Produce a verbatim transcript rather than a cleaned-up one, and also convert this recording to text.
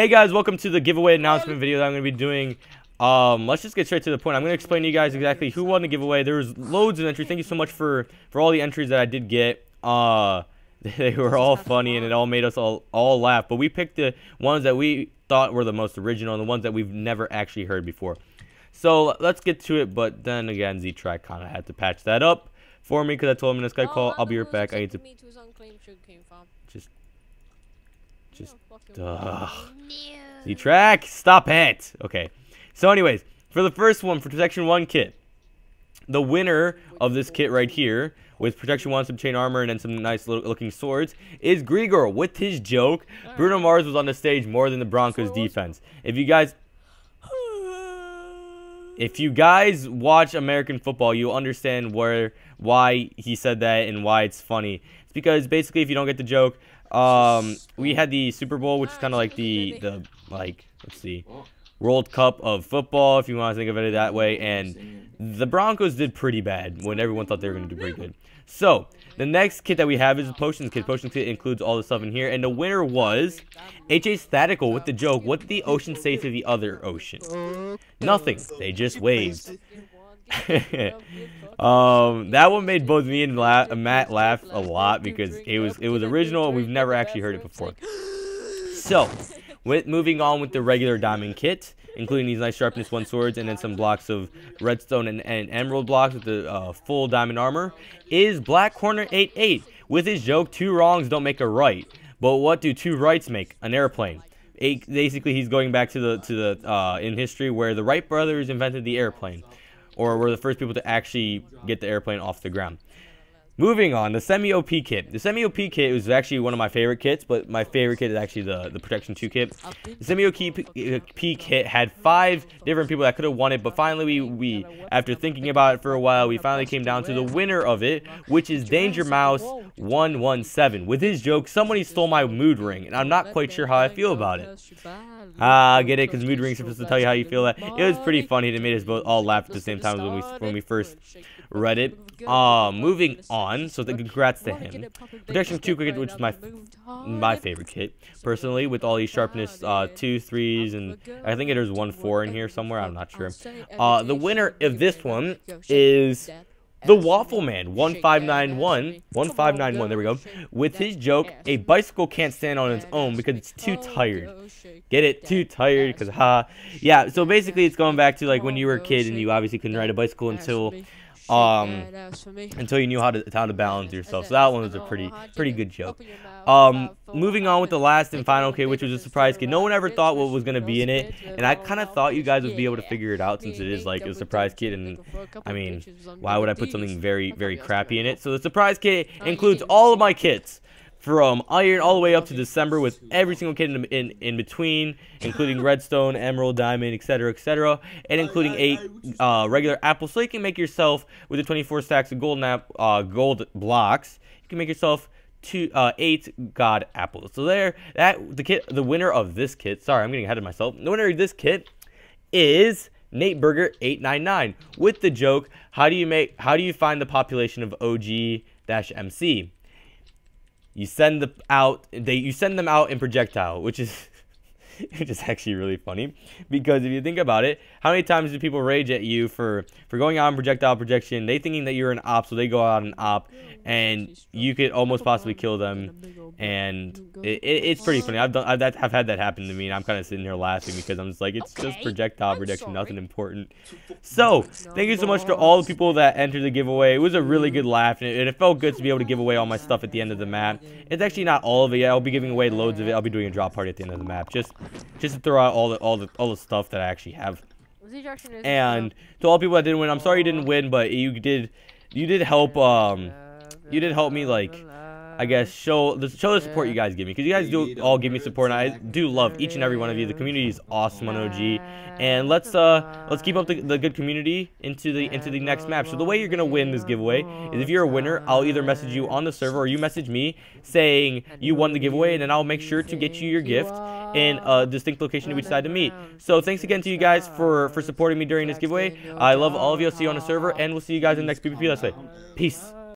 Hey guys, welcome to the giveaway announcement video that I'm going to be doing. Um, let's just get straight to the point. I'm going to explain to you guys exactly who won the giveaway. There was loads of entries. Thank you so much for, for all the entries that I did get. Uh, they were all funny and it all made us all, all laugh. But we picked the ones that we thought were the most original and the ones that we've never actually heard before. So let's get to it. But then again, Z-Track kind of had to patch that up for me because I told him in a Skype call, I'll be right back. I need to... Just... Just... Ugh. Z-Track, stop it! Okay. So anyways, for the first one, for Protection one kit, the winner of this kit right here, with Protection one, some chain armor, and then some nice looking swords, is Grigor with his joke, Bruno Mars was on the stage more than the Broncos defense. If you guys... If you guys watch American football, you'll understand where why he said that and why it's funny. It's because basically, if you don't get the joke, um, we had the Super Bowl, which is kind of like the the like let's see, World Cup of football, if you want to think of it that way. And the Broncos did pretty bad when everyone thought they were going to do pretty good. So the next kit that we have is the Potions kit. Potions kit includes all the stuff in here, and the winner was H A Statical with the joke, what did the ocean say to the other ocean? Nothing. They just waved. um, that one made both me and La Matt laugh a lot because it was it was original and we've never actually heard it before. So, with moving on with the regular diamond kit, including these nice sharpness one swords and then some blocks of redstone and, and emerald blocks with the uh, full diamond armor, is Black Corner eight eight with his joke, two wrongs don't make a right, but what do two rights make? An airplane. It, basically, he's going back to the to the uh, in history where the Wright brothers invented the airplane, or were the first people to actually get the airplane off the ground. Moving on, the semi-O P kit. The semi-O P kit was actually one of my favorite kits, but my favorite kit is actually the, the Protection two kit. The semi-O P kit had five different people that could have won it, but finally we, we, after thinking about it for a while, we finally came down to the winner of it, which is DangerMouse one one seven. With his joke, somebody stole my mood ring, and I'm not quite sure how I feel about it. Ah, I get it, because mood rings are supposed to tell you how you feel. That it was pretty funny. It made us both all laugh at the same time when we when we first read it. Uh, moving on, so the congrats to him. Protection two kit, which is my my favorite kit personally, with all these sharpness uh two threes and I think there's one four in here somewhere. I'm not sure. Uh, the winner of this one is the waffle man one five nine one one five nine one, there we go, with his joke, a bicycle can't stand on its own because it's too tired. Get it? Too tired, because ha. Yeah, so basically it's going back to like when you were a kid and you obviously couldn't ride a bicycle until um until you knew how to how to balance yourself. So that one was a pretty pretty good joke. Um moving on with the last and final kit, which was a surprise kit. No one ever thought what was going to be in it, and I kind of thought you guys would be able to figure it out since it is like a surprise kit, and I mean, why would I put something very very crappy in it? So the surprise kit includes all of my kits from iron all the way up to December, with every single kit in in, in between, including redstone, emerald, diamond, etc, etc, and including eight uh, regular apples. So you can make yourself with the twenty-four stacks of golden app, uh, gold blocks, you can make yourself two uh, eight god apples. So there, that the kit, the winner of this kit. Sorry, I'm getting ahead of myself. The winner of this kit is Nate Burger eight nine nine with the joke, How do you make? How do you find the population of O G M C? You send them out. They you send them out in projectile, which is, which is actually really funny because if you think about it, how many times do people rage at you for for going out in projectile projection? They thinking that you're an op, so they go out an op, and you could almost possibly kill them, and it, it, it's pretty funny. I've done I've, that, I've had that happen to me, and I'm kind of sitting here laughing because I'm just like, it's just projectile projection, nothing important. So thank you so much to all the people that entered the giveaway. It was a really good laugh, and it, and it felt good to be able to give away all my stuff at the end of the map. It's actually not all of it. I'll be giving away loads of it. I'll be doing a drop party at the end of the map. Just Just to throw out all the all the all the stuff that I actually have. And to all people that didn't win, I'm sorry you didn't win, but you did you did help um you did help me, like, I guess show the show the support you guys give me, because you guys do all give me support, and I do love each and every one of you. The community is awesome on O G, and let's uh let's keep up the, the good community into the into the next map. So the way you're gonna win this giveaway is if you're a winner, I'll either message you on the server or you message me saying you won the giveaway, and then I'll make sure to get you your gift in a distinct location to each side to meet. So thanks again to you guys for for supporting me during this giveaway. I love all of you. I'll see you on the server, and we'll see you guys in the next PvP. Let's say peace.